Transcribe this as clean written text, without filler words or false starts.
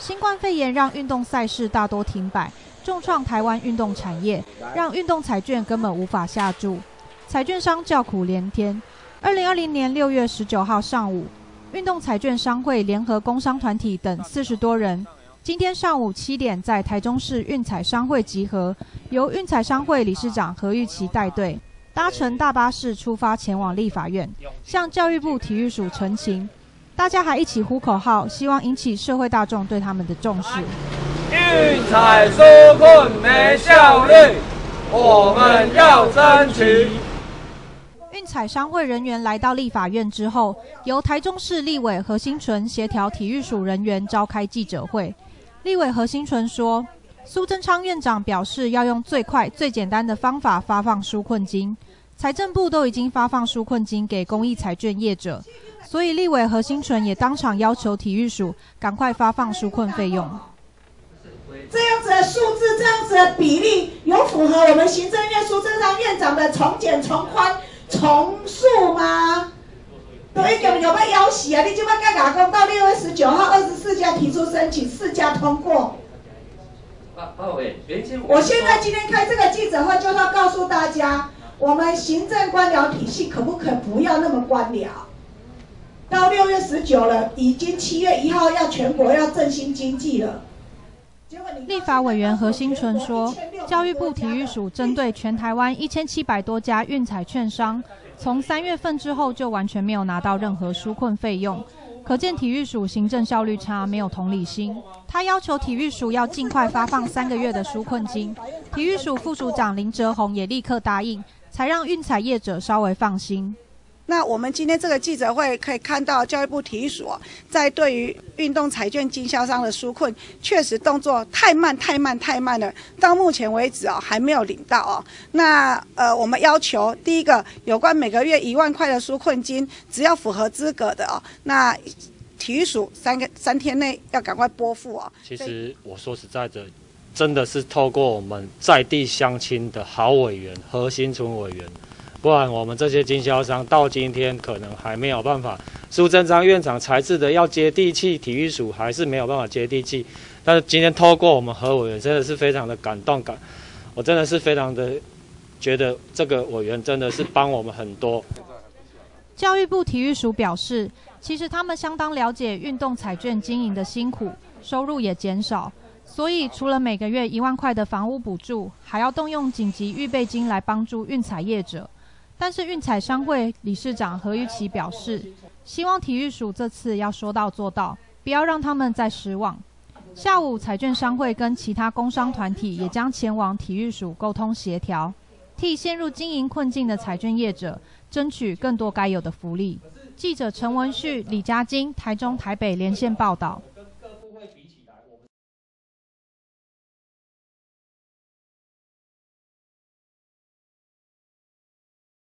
新冠肺炎让运动赛事大多停摆，重创台湾运动产业，让运动彩券根本无法下注，彩券商叫苦连天。2020年6月19号上午，运动彩券商会联合工商团体等40多人，今天上午7点在台中市运彩商会集合，由运彩商会理事长何玉琪带队，搭乘大巴士出发前往立法院，向教育部体育署陈情。 大家还一起呼口号，希望引起社会大众对他们的重视。运彩纾困没效率，我们要争取。运彩商会人员来到立法院之后，由台中市立委何新纯协调体育署人员召开记者会。立委何新纯说，苏贞昌院长表示要用最快、最简单的方法发放纾困金。 财政部都已经发放纾困金给公益彩券业者，所以立委何新纯也当场要求体育署赶快发放纾困费用。这样子的数字，这样子的比例，有符合我们行政院苏贞昌院长的从简、从宽、从速吗？都已经有被要挟啊！你就把干打工到6月19号，24家提出申请，4家通过。 我现在今天开这个记者会，就是要告诉大家。 我们行政官僚体系可不可以不要那么官僚？到6月19了，已经7月1号要全国要振兴经济了。立法委员何新纯说，教育部体育署针对全台湾1700多家运彩券商，从3月份之后就完全没有拿到任何纾困费用，可见体育署行政效率差，没有同理心。他要求体育署要尽快发放3个月的纾困金，体育署副署长林哲宏也立刻答应。 才让运彩业者稍微放心。那我们今天这个记者会可以看到，教育部体育署在对于运动彩券经销商的纾困，确实动作太慢了。到目前为止还没有领到那我们要求第一个，有关每个月1万块的纾困金，只要符合资格的那体育署三天内要赶快拨付其实我说实在的。 真的是透过我们在地乡亲的好委员何新纯委员，不然我们这些经销商到今天可能还没有办法。苏贞昌院长裁制的要接地气，体育署还是没有办法接地气。但是今天透过我们何委员，真的是非常的感动感，我真的是非常的觉得这个委员真的是帮我们很多。教育部体育署表示，其实他们相当了解运动彩券经营的辛苦，收入也减少。 所以，除了每个月1万块的房屋补助，还要动用紧急预备金来帮助运彩业者。但是，运彩商会理事长何玉琪表示，希望体育署这次要说到做到，不要让他们再失望。下午，彩券商会跟其他工商团体也将前往体育署沟通协调，替陷入经营困境的彩券业者争取更多该有的福利。记者陈文旭、李佳晶，台中、台北连线报道。